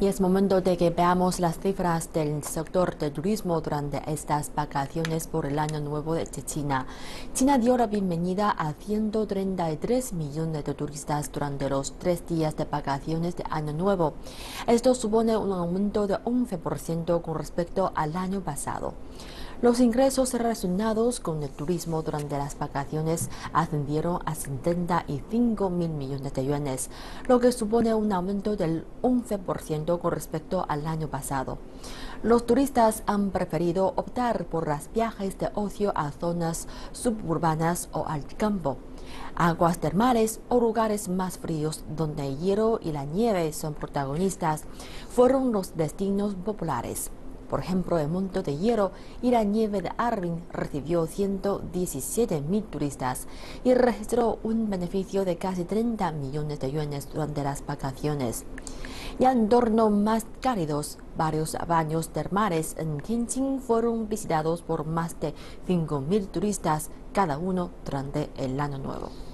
Y es momento de que veamos las cifras del sector de turismo durante estas vacaciones por el Año Nuevo de China. China dio la bienvenida a 133 millones de turistas durante los 3 días de vacaciones de Año Nuevo. Esto supone un aumento de 11% con respecto al año pasado. Los ingresos relacionados con el turismo durante las vacaciones ascendieron a 75.000 millones de yuanes, lo que supone un aumento del 11% con respecto al año pasado. Los turistas han preferido optar por los viajes de ocio a zonas suburbanas o al campo, aguas termales o lugares más fríos donde el hielo y la nieve son protagonistas. Fueron los destinos populares. Por ejemplo, el monte de hielo y la nieve de Harbin recibió 117.000 turistas y registró un beneficio de casi 30 millones de yuanes durante las vacaciones. Y en entornos más cálidos, varios baños termales en Tianjin fueron visitados por más de 5.000 turistas cada uno durante el Año Nuevo.